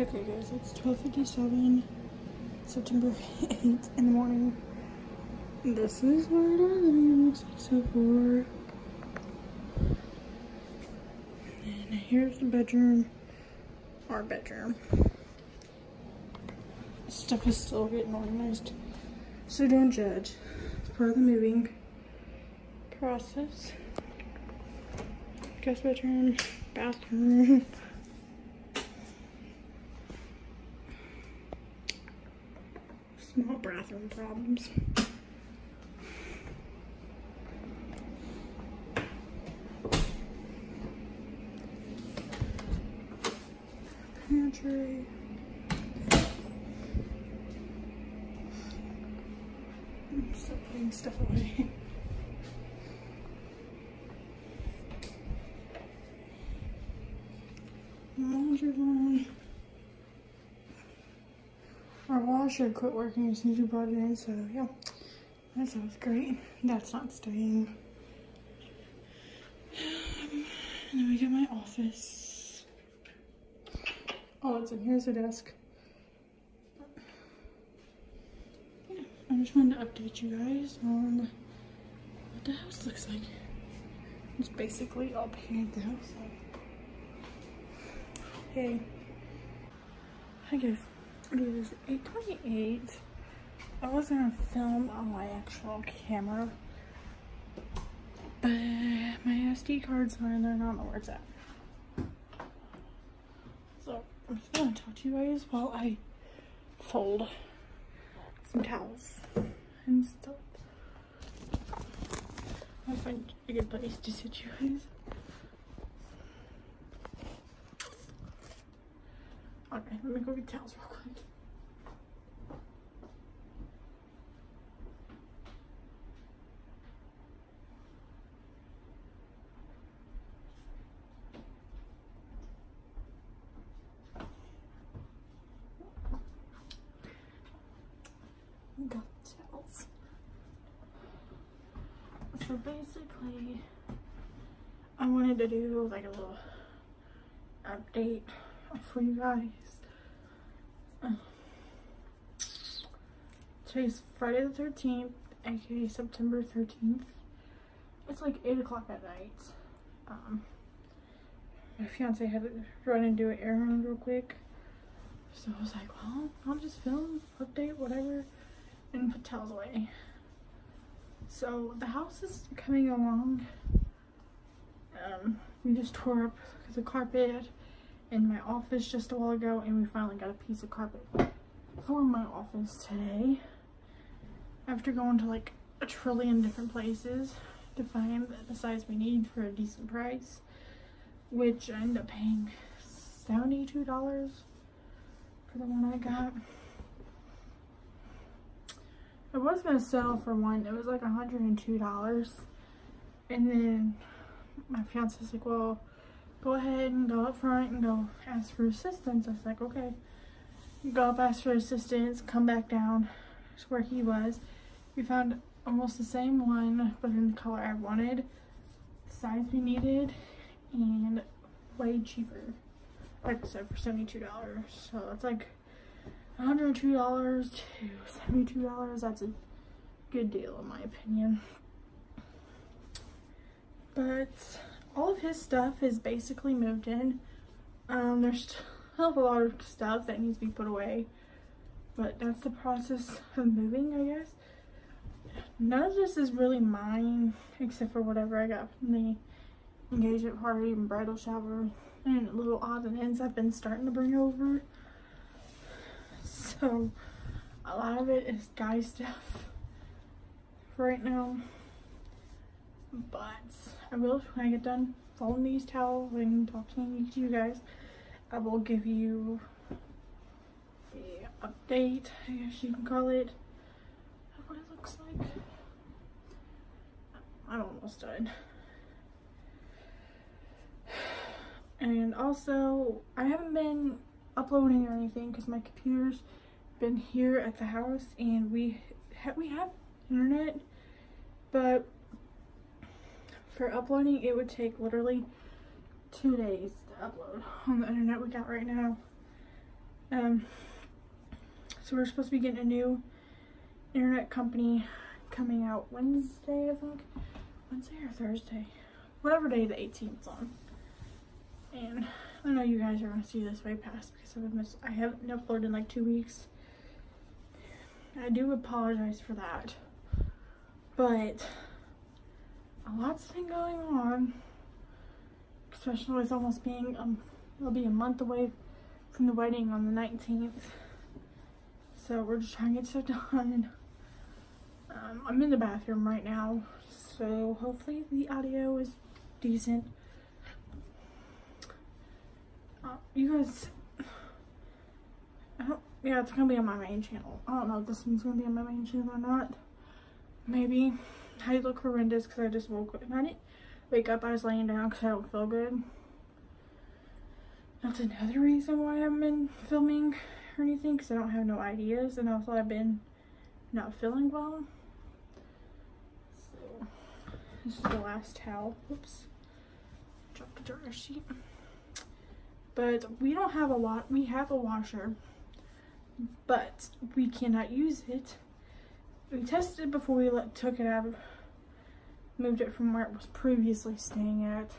Okay guys, it's 12:57, September 8th in the morning. This is what it is, so far. And here's the bedroom, our bedroom. Stuff is still getting organized, so don't judge. It's part of the moving process. Guest bedroom, bathroom. Small bathroom problems. Pantry. I'm still putting stuff away. Laundry room. Our washer quit working as soon as you brought it in, so yeah, that sounds great. That's not staying. And then we got my office. Oh, it's in here's the desk. Yeah, I just wanted to update you guys on what the house looks like. It's basically all painted the house up. Hey. Hi guys. It is 8:28. I was gonna film on my actual camera, but my SD card's not in there and I don't know where it's at. So I'm just gonna talk to you guys while I fold some towels and stuff. I'll find a good place to sit you guys. Okay, let me go get towels real quick. Got towels. So basically, I wanted to do like a little update for you guys. Today's Friday the 13th, aka September 13th. It's like 8 o'clock at night. My fiance had to run and do an errand real quick, so I was like, well, I'll just film, update, whatever, and put towels away. So the house is coming along. We just tore up the carpet in my office just a while ago, and we finally got a piece of carpet for my office today after going to like a trillion different places to find the size we need for a decent price, which I ended up paying $72 for the one I got. I was gonna settle for one, it was like $102, and then my fiance was like, well, go ahead and go up front and go ask for assistance. I was like, okay. Go up, ask for assistance, come back down. That's where he was. We found almost the same one, but in the color I wanted, the size we needed, and way cheaper. Like I said, for $72. So it's like $102 to $72. That's a good deal in my opinion. But all of his stuff is basically moved in. There's still a lot of stuff that needs to be put away, but that's the process of moving, I guess. None of this is really mine, except for whatever I got from the engagement party and bridal shower and little odds and ends I've been starting to bring over. So a lot of it is guy stuff right now. But I will, when I get done folding these towels and talking to you guys, I will give you a update, I guess you can call it, of what it looks like. I'm almost done. And also, I haven't been uploading or anything because my computer's been here at the house, and we have internet, but for uploading, it would take literally 2 days to upload on the internet we got right now. So we're supposed to be getting a new internet company coming out Wednesday, I think. Wednesday or Thursday? Whatever day the 18th is on. And I know you guys are going to see this way past because I haven't uploaded in like 2 weeks. I do apologize for that. But a lot's been going on. Especially with almost being, it'll be a month away from the wedding on the 19th. So we're just trying to get stuff done. I'm in the bathroom right now, so hopefully the audio is decent. You guys, yeah, it's gonna be on my main channel. I don't know if this one's gonna be on my main channel or not. Maybe. I look horrendous because I just woke up. I didn't wake up, I was laying down because I don't feel good. That's another reason why I haven't been filming or anything, because I don't have no ideas, and also I've been not feeling well. So this is the last towel. Oops, dropped the dryer sheet. But we don't have a lot. We have a washer, but we cannot use it. We tested it before we took it out, moved it from where it was previously staying at,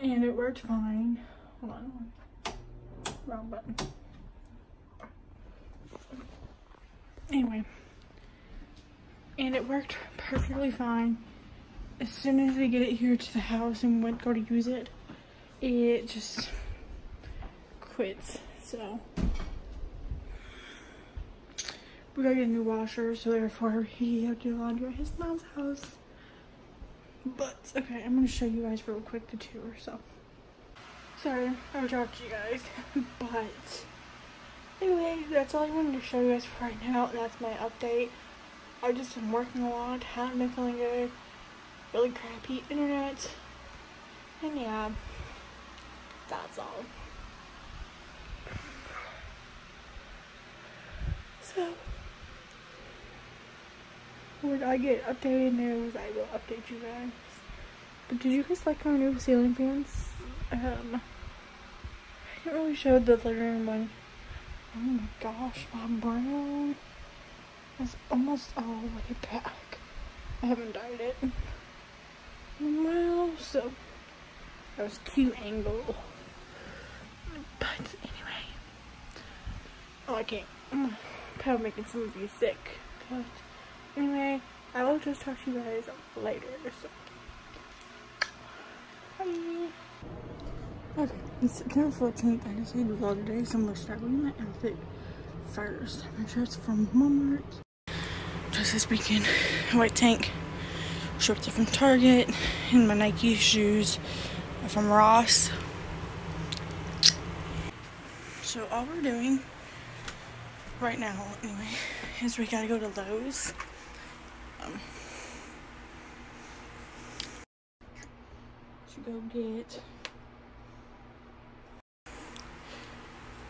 and it worked fine. Hold on, wrong button. Anyway, and it worked perfectly fine. As soon as we get it here to the house and went go to use it, it just quits. So we gotta get a new washer, so therefore he had to do laundry at his mom's house. But okay, I'm gonna show you guys real quick the tour. So sorry I interrupted you guys, but anyway, that's all I wanted to show you guys for right now, and that's my update. I've just been working a lot, haven't been feeling good, really crappy internet, and yeah, that's all. So, when I get updated news, I will update you guys. But did you guys like our new ceiling fans? I didn't really show the living room one. Oh my gosh, my brown is almost all the way back. I haven't dyed it. Well, so that was cute angle. But anyway, oh, I can't. I'm kind of making some of you sick. But anyway, I will just talk to you guys later. So, bye. Okay, it's September 14th. I decided to vlog today, so I'm going to start with my outfit first. My shirt's from Walmart. Just this weekend, a white tank. Shorts are from Target. And my Nike shoes are from Ross. So all we're doing right now, anyway, is we gotta go to Lowe's. To go get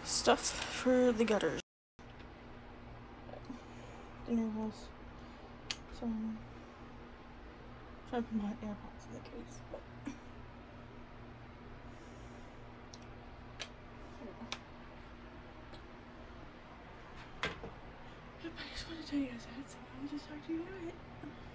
stuff for the gutters. The new holes. So I'm trying to put my AirPods in the case, but I just wanted to tell you guys that, so I'll just talk to you about it.